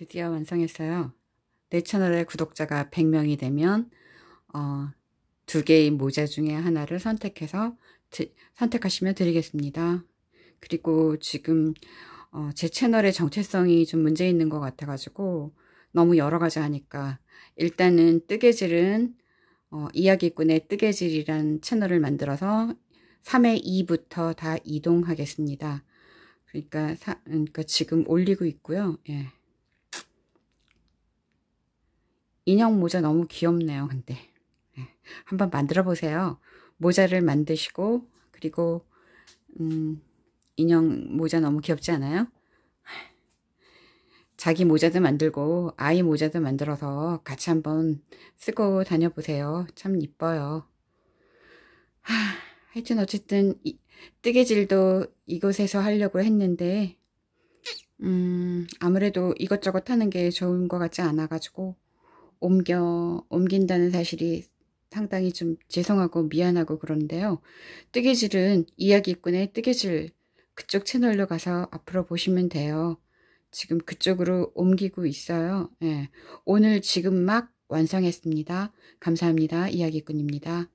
드디어 완성했어요. 내 채널의 구독자가 100명이 되면 두 개의 모자 중에 하나를 선택해서 선택하시면 드리겠습니다. 그리고 지금 제 채널의 정체성이 좀 문제 있는 것 같아가지고 너무 여러 가지 하니까 일단은 뜨개질은 이야기꾼의 뜨개질이란 채널을 만들어서 3회 2부터 다 이동하겠습니다. 그러니까 지금 올리고 있고요. 예. 인형 모자 너무 귀엽네요. 근데 예. 한번 만들어 보세요. 모자를 만드시고 그리고 인형 모자 너무 귀엽지 않아요? 자기 모자도 만들고 아이 모자도 만들어서 같이 한번 쓰고 다녀보세요. 참 이뻐요. 하여튼 어쨌든 뜨개질도 이곳에서 하려고 했는데 아무래도 이것저것 하는 게 좋은 것 같지 않아 가지고 옮긴다는 사실이 상당히 좀 죄송하고 미안하고 그런데요. 뜨개질은 이야기꾼의 뜨개질 그쪽 채널로 가서 앞으로 보시면 돼요. 지금 그쪽으로 옮기고 있어요. 예. 오늘 지금 막 완성했습니다. 감사합니다. 이야기꾼입니다.